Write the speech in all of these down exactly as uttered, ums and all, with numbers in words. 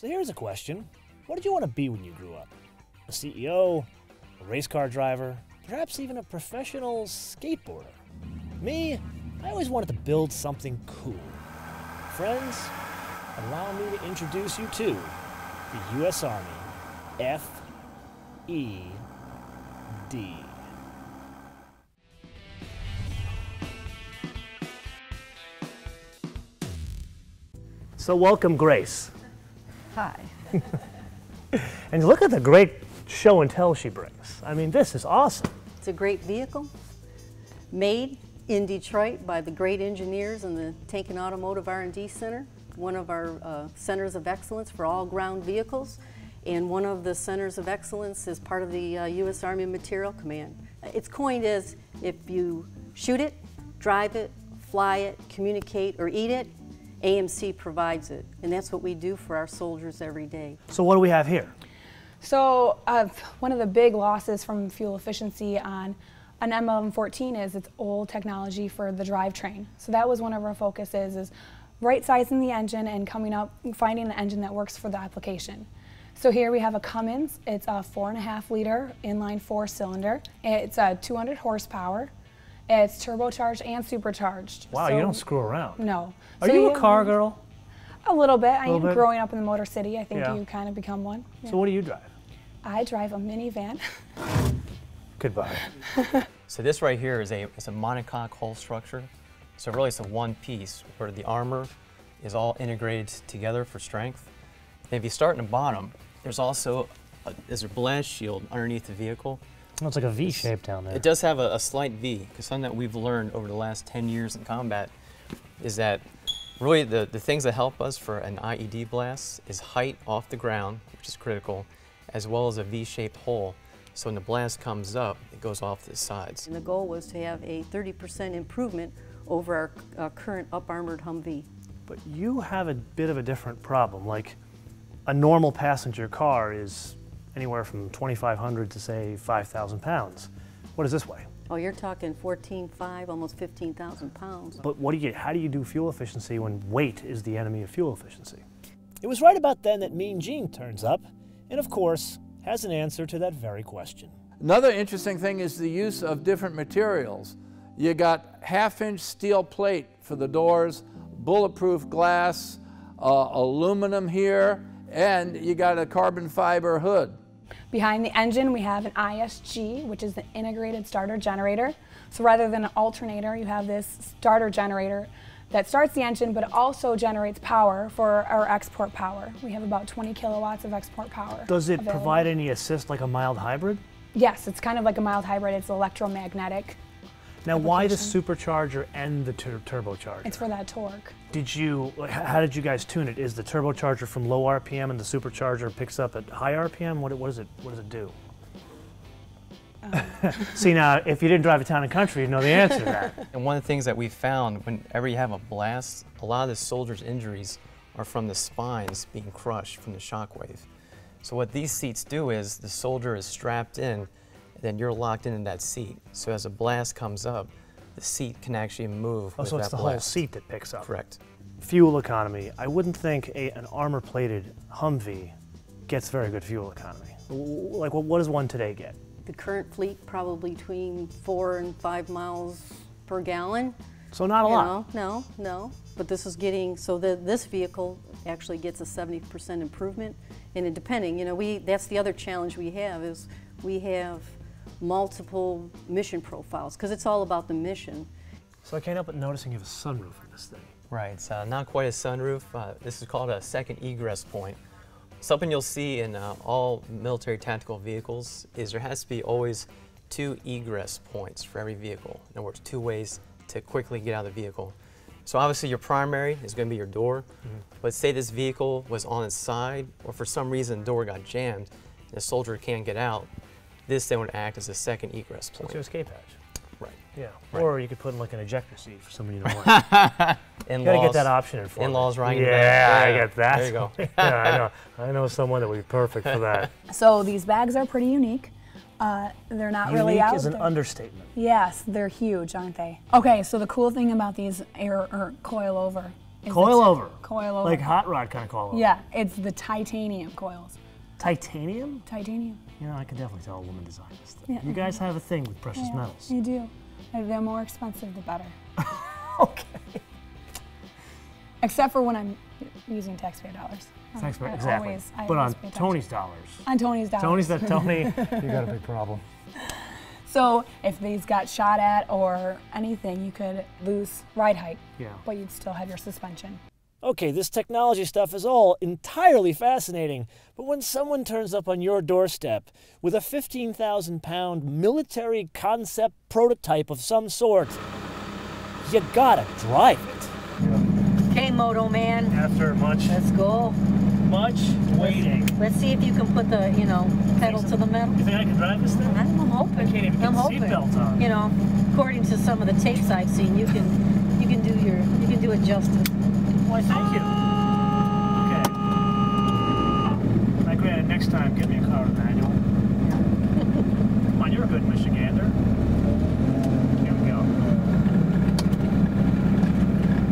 So here's a question. What did you want to be when you grew up? A C E O, a race car driver, perhaps even a professional skateboarder? Me, I always wanted to build something cool. Friends, allow me to introduce you to the U S Army F E D. So welcome, Grace. Hi. And look at the great show and tell she brings. I mean, this is awesome. It's a great vehicle made in Detroit by the great engineers in the Tank and Automotive R and D Center, one of our uh, centers of excellence for all ground vehicles. And one of the centers of excellence is part of the uh, U S Army Materiel Command. It's coined as if you shoot it, drive it, fly it, communicate, or eat it, A M C provides it, and that's what we do for our soldiers every day. So what do we have here? So uh, one of the big losses from fuel efficiency on an M eleven fourteen is its old technology for the drivetrain. So that was one of our focuses, is right-sizing the engine and coming up finding an engine that works for the application. So here we have a Cummins. It's a four and a half liter inline four cylinder. It's a two hundred horsepower. It's turbocharged and supercharged. Wow, so you don't screw around. No. Are so you, you a car girl? A little bit. A little I mean, bit. Growing up in the Motor City, I think yeah. you kind of become one. Yeah. So what do you drive? I drive a minivan. Goodbye. So this right here is a, it's a monocoque hull structure. So really it's a one piece where the armor is all integrated together for strength. And if you start in the bottom, there's also a, there's a blast shield underneath the vehicle. Well, it's like a V shape down there. It does have a, a slight V, because something that we've learned over the last ten years in combat is that really the, the things that help us for an I E D blast is height off the ground, which is critical, as well as a V-shaped hole. So when the blast comes up, it goes off the sides. And the goal was to have a thirty percent improvement over our uh, current up-armored Humvee. But you have a bit of a different problem. Like, a normal passenger car is anywhere from twenty-five hundred to say five thousand pounds. What does this weigh? Oh, you're talking fourteen five, almost fifteen thousand pounds. But what do you, how do you do fuel efficiency when weight is the enemy of fuel efficiency? It was right about then that Mean Gene turns up, and of course, has an answer to that very question. Another interesting thing is the use of different materials. You got half-inch steel plate for the doors, bulletproof glass, uh, aluminum here, and you got a carbon fiber hood. Behind the engine, we have an I S G, which is the integrated starter generator. So rather than an alternator, you have this starter generator that starts the engine, but it also generates power for our export power. We have about twenty kilowatts of export power. Does it available. Provide any assist like a mild hybrid? Yes, it's kind of like a mild hybrid. It's electromagnetic. Now, why the supercharger and the tur turbocharger? It's for that torque. Did you, how did you guys tune it? Is the turbocharger from low R P M and the supercharger picks up at high R P M? What, what, does, it, what does it do? Um. See, now, if you didn't drive a town and country, you'd know the answer to that. And one of the things that we found, whenever you have a blast, a lot of the soldiers' injuries are from the spines being crushed from the shockwave. So what these seats do is the soldier is strapped in, then you're locked into that seat. So as a blast comes up, the seat can actually move. Oh, so it's the whole seat that picks up. Correct. Fuel economy. I wouldn't think a, an armor-plated Humvee gets very good fuel economy. Like, what does one today get? The current fleet, probably between four and five miles per gallon. So not a lot. No, no, no. But this is getting, so the, this vehicle actually gets a seventy percent improvement. And it, depending, you know, we, that's the other challenge we have is we have multiple mission profiles, because it's all about the mission. So I can't help but noticing you have a sunroof on this thing. Right, it's uh, not quite a sunroof. Uh, this is called a second egress point. Something you'll see in uh, all military tactical vehicles is there has to be always two egress points for every vehicle. In other words, two ways to quickly get out of the vehicle. So obviously your primary is going to be your door, mm-hmm. but say this vehicle was on its side, or for some reason the door got jammed and the soldier can't get out, this then would act as a second egress point. It's your escape hatch. Right. Yeah. Right. Or you could put in like an ejector seat for somebody you don't want. You gotta get that option in for in-laws right in the back. Yeah, I get that. There you go. Yeah, I know. I know someone that would be perfect for that. So these bags are pretty unique. Uh, they're not unique really out Unique is an there. understatement. Yes, they're huge, aren't they? Okay, so the cool thing about these air or coilover Coil over. Coil over. Like hot rod kind of coil over. Yeah, it's the titanium coils. Titanium? Titanium. You know, I can definitely tell a woman designed this thing. Yeah. You guys have a thing with precious yeah, metals. You do. They're more expensive, the better. Okay. Except for when I'm using taxpayer dollars. Taxpayer, I, I exactly. Always, but on Tony's dollars. On Tony's dollars. Tony's that Tony, you got a big problem. So if these got shot at or anything, you could lose ride height, yeah, but you'd still have your suspension. Okay, this technology stuff is all entirely fascinating, but when someone turns up on your doorstep with a fifteen thousand pound military concept prototype of some sort, you gotta drive it. Okay, Moto Man. After much. Let's go. Much waiting. Let's, let's see if you can put the, you know, pedal to the metal. You think I can drive this thing? I'm hoping. I can't even get seatbelts on. You know, according to some of the tapes I've seen, you can, you can do your, you can do it justice. Why, thank you. Okay. Like granted, next time, give me a car with manual. Come on, you're a good Michigander. Here we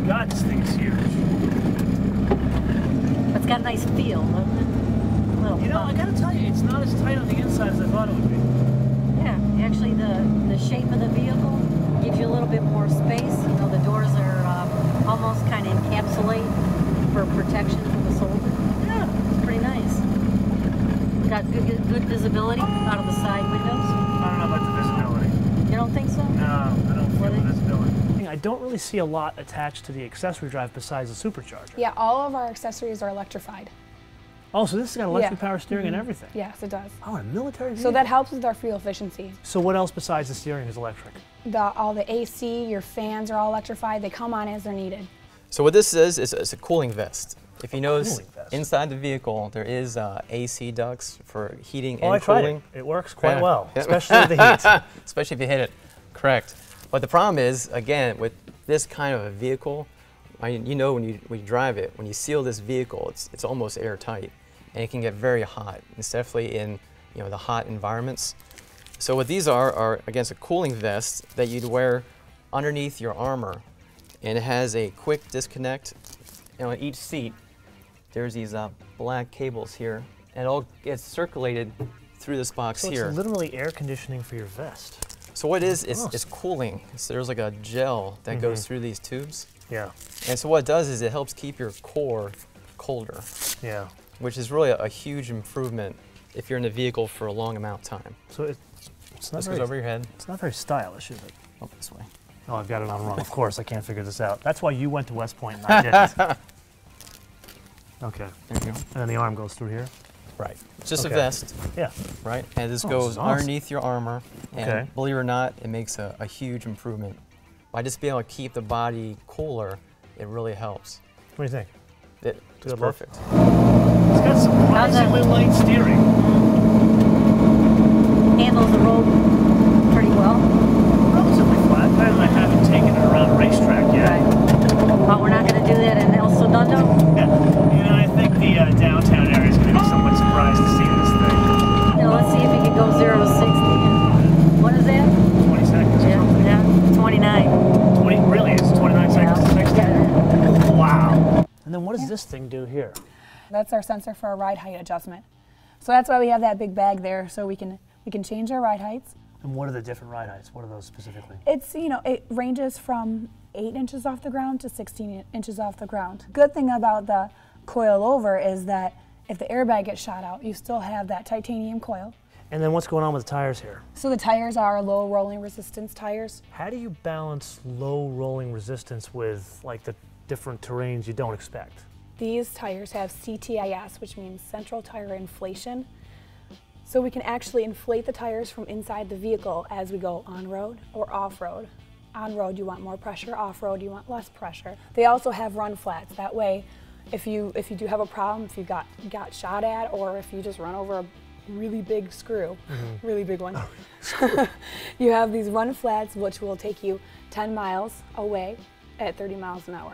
go. God, this thing's huge. It's got a nice feel, doesn't it? A little you know, bump. I gotta tell you, it's not as tight on the inside as I thought it would be. Yeah, actually, the, the shape of the vehicle gives you a little bit more space. You know, the doors are um, almost kind of encapsulate for protection for the soldier. Yeah, it's pretty nice. Got good, good visibility out of the side windows. I don't know about the visibility. You don't think so? No, I don't feel the visibility. I don't really see a lot attached to the accessory drive besides the supercharger. Yeah, all of our accessories are electrified. Oh, so this has got electric yeah. power steering mm-hmm. and everything? Yes, it does. Oh, a military vehicle? So that helps with our fuel efficiency. So what else besides the steering is electric? The, all the A C, your fans are all electrified. They come on as they're needed. So what this is, is it's a cooling vest. If you notice, inside the vehicle, there is uh, A C ducts for heating oh, and I tried cooling. It. It works quite yeah. well, especially with the heat. Especially if you hit it, correct. But the problem is, again, with this kind of a vehicle, I mean, you know when you, when you drive it, when you seal this vehicle, it's, it's almost airtight, and it can get very hot, especially in you know, the hot environments. So what these are, are against a cooling vest that you'd wear underneath your armor, and it has a quick disconnect. And on each seat, there's these uh, black cables here, and it all gets circulated through this box so here. So it's literally air conditioning for your vest. So what it is, it's, oh. it's cooling. So there's like a gel that mm-hmm. goes through these tubes. Yeah. And so what it does is it helps keep your core colder. Yeah. Which is really a, a huge improvement if you're in the vehicle for a long amount of time. So it, it's not this very, goes over your head. It's not very stylish, is it? Oh, this way. Oh, I've got it on wrong. Of course, I can't figure this out. That's why you went to West Point and I didn't. Okay. There you go. And then the arm goes through here. Right. It's just okay. a vest. Yeah. Right. And this oh, goes awesome. underneath your armor. And okay. believe it or not, it makes a, a huge improvement. By just being able to keep the body cooler, it really helps. What do you think? It, it's perfect. It's got surprisingly light steering. Handles the road pretty well. Relatively flat. I haven't taken it around a racetrack yet. Right. But we're not going to do that in El Segundo. Yeah. You know, I think the uh, downtown area is going to be somewhat surprised to see this thing. Now let's see if it can go zero to sixty. What is that? Twenty seconds. Yeah. Yeah. Twenty-nine. Twenty. Really? It's twenty-nine yeah. seconds to sixty. Yeah. Wow. And then what does yeah. this thing do here? That's our sensor for our ride height adjustment. So that's why we have that big bag there, so we can we can change our ride heights. And what are the different ride heights? What are those specifically? It's, you know, it ranges from eight inches off the ground to sixteen inches off the ground. Good thing about the coil over is that if the airbag gets shot out, you still have that titanium coil. And then what's going on with the tires here? So the tires are low rolling resistance tires. How do you balance low rolling resistance with like the different terrains you don't expect? These tires have C T I S, which means central tire inflation. So we can actually inflate the tires from inside the vehicle as we go on-road or off-road. On-road, you want more pressure. Off-road, you want less pressure. They also have run flats. That way, if you if you do have a problem, if you got, got shot at, or if you just run over a really big screw, mm-hmm. really big one, you have these run flats, which will take you ten miles away at thirty miles an hour.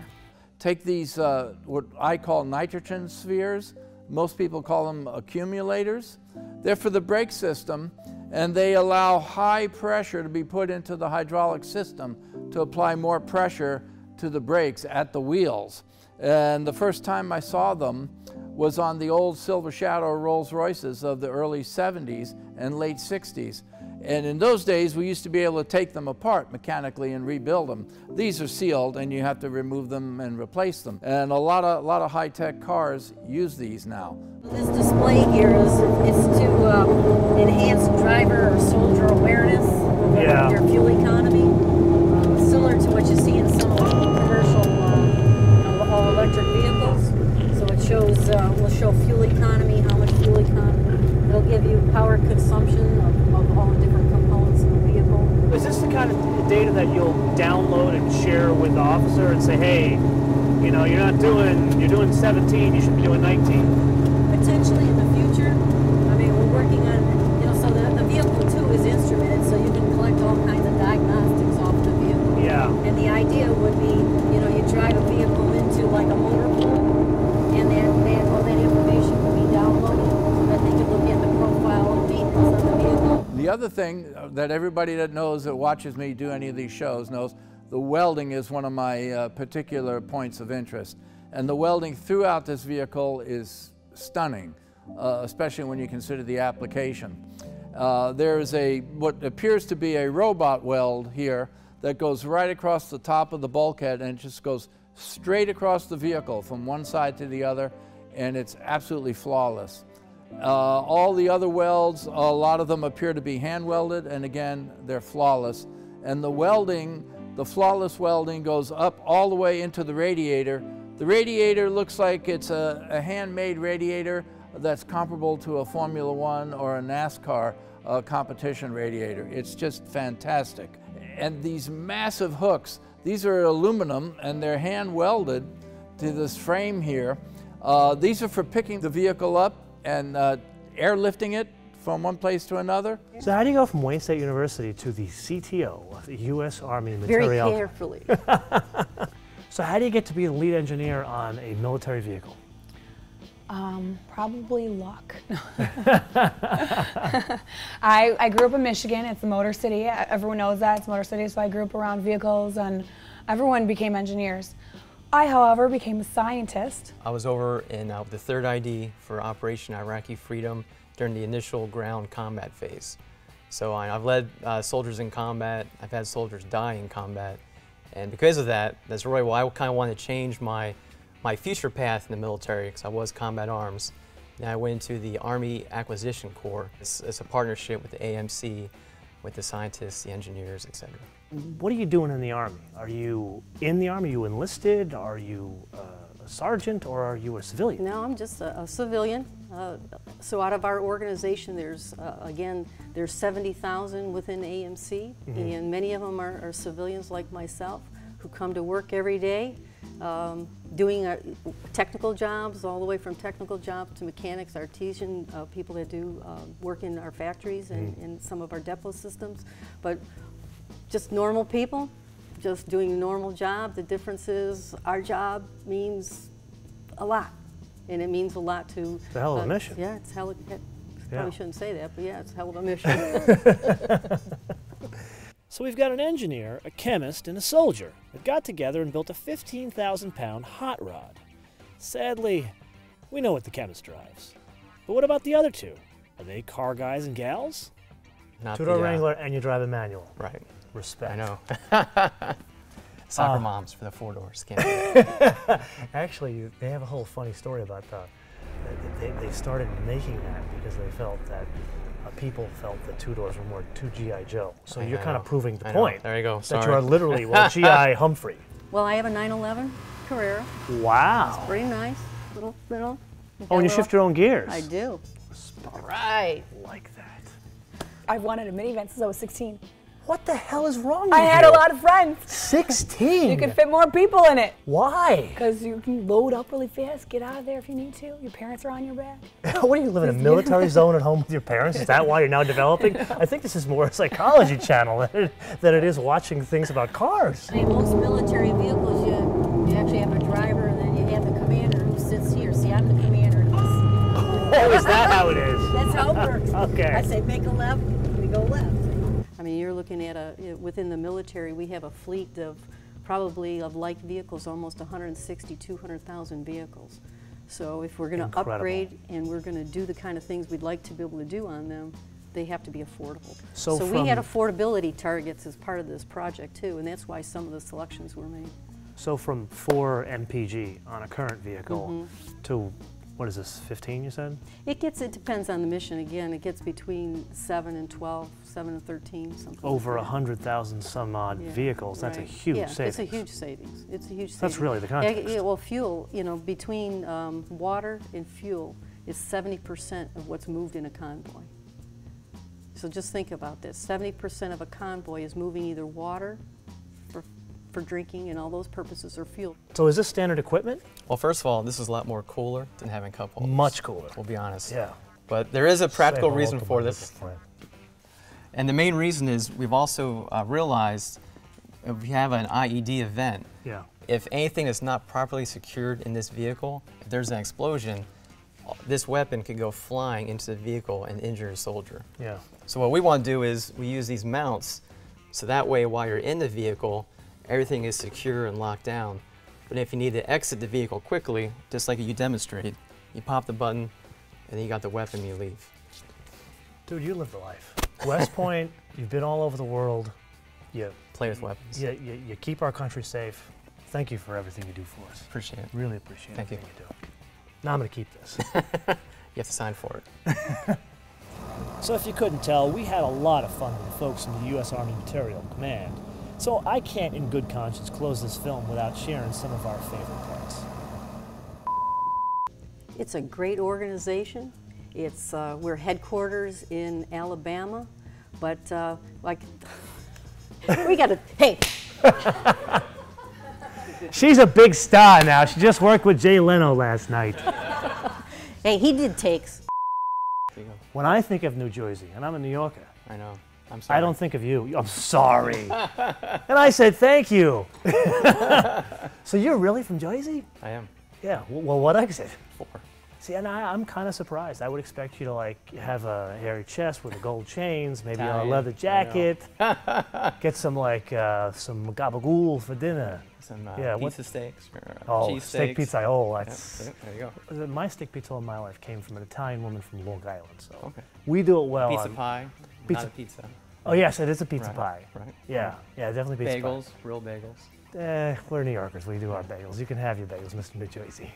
Take these, uh, what I call nitrogen spheres. Most people call them accumulators. They're for the brake system, and they allow high pressure to be put into the hydraulic system to apply more pressure to the brakes at the wheels. And the first time I saw them was on the old Silver Shadow Rolls-Royces of the early seventies and late sixties. And in those days, we used to be able to take them apart mechanically and rebuild them. These are sealed, and you have to remove them and replace them. And a lot of, a lot of high-tech cars use these now. This display here is, is to uh, enhance driver or soldier awareness of yeah. their fuel economy, uh, similar to what you see in some commercial uh, all-electric vehicles. So it shows, uh, will show fuel economy, how much fuel economy. It'll give you power consumption of all the different components of the vehicle. Is this the kind of data that you'll download and share with the officer and say, hey, you know, you're not doing, you're doing seventeen, you should be doing nineteen? Potentially in the future. I mean, we're working on, you know, so the, the vehicle too is instrumented, so you can collect all kinds of diagnostics off the vehicle. Yeah. And the idea would be, you know, you drive a vehicle into like a motor pool, and then all that information would be downloaded so that they can look at the profile of vehicles on the vehicle. The other thing that everybody that knows that watches me do any of these shows knows, the welding is one of my uh, particular points of interest. And the welding throughout this vehicle is stunning, uh, especially when you consider the application. Uh, there is a, what appears to be a robot weld here that goes right across the top of the bulkhead and just goes straight across the vehicle from one side to the other, and it's absolutely flawless. Uh, all the other welds, a lot of them appear to be hand welded, and again, they're flawless. And the welding, the flawless welding goes up all the way into the radiator. The radiator looks like it's a, a handmade radiator that's comparable to a Formula One or a NASCAR uh, competition radiator. It's just fantastic. And these massive hooks, these are aluminum and they're hand welded to this frame here. Uh, these are for picking the vehicle up and uh, airlifting it from one place to another. So how do you go from Wayne State University to the C T O of the U S Army Materiel? Very carefully. So how do you get to be the lead engineer on a military vehicle? Um, probably luck. I, I grew up in Michigan. It's the Motor City. Everyone knows that. It's Motor City, so I grew up around vehicles, and everyone became engineers. I, however, became a scientist. I was over in uh, the third I D for Operation Iraqi Freedom during the initial ground combat phase. So I, I've led uh, soldiers in combat, I've had soldiers die in combat, and because of that, that's really why I kind of wanted to change my, my future path in the military, because I was combat arms. Then I went into the Army Acquisition Corps. It's, it's a partnership with the A M C, with the scientists, the engineers, et cetera. What are you doing in the Army? Are you in the Army? Are you enlisted? Are you uh, a sergeant, or are you a civilian? No, I'm just a, a civilian. Uh, so out of our organization, there's, uh, again, there's seventy thousand within A M C, mm-hmm. and many of them are, are civilians like myself who come to work every day um, doing our technical jobs, all the way from technical jobs to mechanics, artisan, uh, people that do uh, work in our factories and mm-hmm. in some of our depot systems. But just normal people, just doing a normal job. The difference is our job means a lot, and it means a lot to... It's a hell of uh, a mission. Yeah, it's hell of a... Yeah. Probably shouldn't say that, but yeah, it's a hell of a mission. So we've got an engineer, a chemist, and a soldier that got together and built a fifteen thousand pound hot rod. Sadly, we know what the chemist drives. But what about the other two? Are they car guys and gals? Not Two-door Wrangler, and you drive a manual. Right. Respect. I know. Soccer uh, moms for the four-doors. Actually, they have a whole funny story about that. They, they started making that because they felt that uh, people felt that two-doors were more two G I Joe. So I you're know. kind of proving the I point. Know. There you go. Sorry. That you are literally, well, G I Humphrey. Well, I have a nine eleven Carrera. Wow. It's pretty nice. Little, little. Oh, and you shift your own gears. I do. All right. Like that. I've wanted a minivan since I was sixteen. What the hell is wrong with I you? I had a lot of friends. sixteen? You can fit more people in it. Why? Because you can load up really fast, get out of there if you need to. Your parents are on your back. What, are you living in a military zone at home with your parents? Is that why you're now developing? I think this is more a psychology channel than it, than it is watching things about cars. I mean, most military vehicles, you, you actually have a driver, and then you have the commander who sits here. See, I'm the commander. Oh, is that how it is? That's how it works. Okay. I say make a left, we go left. I mean, you're looking at a, within the military, we have a fleet of probably of like vehicles, almost one hundred sixty, two hundred thousand vehicles. So if we're going to upgrade and we're going to do the kind of things we'd like to be able to do on them, they have to be affordable. So, so we had affordability targets as part of this project too, and that's why some of the selections were made. So from four M P G on a current vehicle mm-hmm. to, what is this, fifteen you said? It gets, it depends on the mission. Again, it gets between seven and twelve, seven and thirteen, something. Over like one hundred thousand some odd yeah. vehicles. That's right. a huge yeah, savings. It's a huge savings. It's a huge savings. That's really the context. Yeah, well, fuel, you know, between um, water and fuel is seventy percent of what's moved in a convoy. So just think about this. seventy percent of a convoy is moving either water for, for drinking and all those purposes or fuel. So is this standard equipment? Well, first of all, this is a lot more cooler than having cup holders. Much cooler. We'll be honest. Yeah. But there is a practical Same reason for this. And the main reason is we've also uh, realized if we have an I E D event, yeah. if anything is not properly secured in this vehicle, if there's an explosion, this weapon could go flying into the vehicle and injure a soldier. Yeah. So what we want to do is we use these mounts, so that way while you're in the vehicle, everything is secure and locked down. But if you need to exit the vehicle quickly, just like you demonstrated, you pop the button, and then you got the weapon and you leave. Dude, you live the life. West Point, you've been all over the world. You play with weapons. Yeah, you, you keep our country safe. Thank you for everything you do for us. Appreciate it. Really appreciate Thank everything you. you do. Now I'm going to keep this. You have to sign for it. So if you couldn't tell, we had a lot of fun with the folks from the U S Army Materiel Command. So I can't in good conscience close this film without sharing some of our favorite parts. It's a great organization. It's, uh, we're headquarters in Alabama, but uh, like, we got to, hey. She's a big star now. She just worked with Jay Leno last night. Hey, he did takes. When I think of New Jersey, and I'm a New Yorker. I know. I'm sorry. I don't think of you. I'm sorry. And I said, thank you. So you're really from Jersey? I am. Yeah. Well, what exit? Four. See, and I, I'm kind of surprised. I would expect you to, like, have a hairy chest with the gold chains, maybe Italian, a leather jacket, get some, like, uh, some gabagool for dinner. Some uh, yeah, pizza steaks or oh, cheese steak steaks. Oh, steak pizzaiole. Yep, there you go. My steak pizza all my life came from an Italian woman from Long Island, so okay. we do it well. Pizza on pie, pizza. Not a pizza. Oh, yes, it is a pizza right. pie. Right. Yeah, yeah, definitely pizza bagels, pie. Bagels, real bagels. Eh, we're New Yorkers. We do our bagels. You can have your bagels, Mister New Jersey.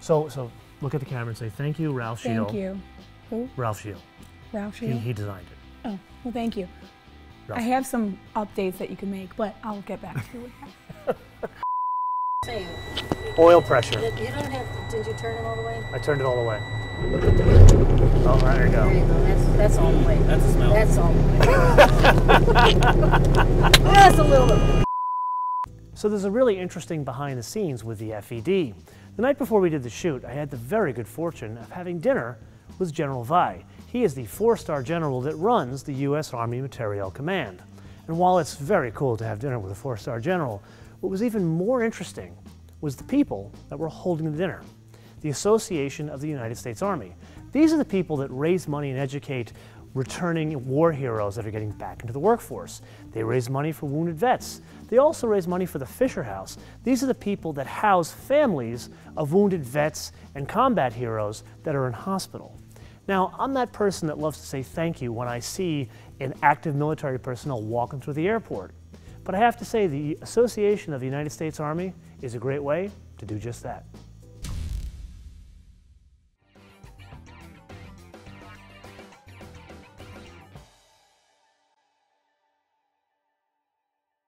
So, so look at the camera and say, thank you, Ralph Schiel. Thank you. Who? Ralph Schiel. Ralph Schiel? He, he designed it. Oh, well, thank you. Ralph. I have some updates that you can make, but I'll get back to you with that. Oil pressure. You don't have to, did you turn it all the way? I turned it all the way. Oh, there you go. There you go. That's, that's all the way. That's a smell. That's all the way. That's a little bit. So there's a really interesting behind the scenes with the F E D. The night before we did the shoot, I had the very good fortune of having dinner with General Via. He is the four-star general that runs the U S Army Materiel Command. And while it's very cool to have dinner with a four-star general, what was even more interesting was the people that were holding the dinner, the Association of the United States Army. These are the people that raise money and educate returning war heroes that are getting back into the workforce. They raise money for wounded vets. They also raise money for the Fisher House. These are the people that house families of wounded vets and combat heroes that are in hospital. Now, I'm that person that loves to say thank you when I see an active military personnel walking through the airport. But I have to say the Association of the United States Army is a great way to do just that.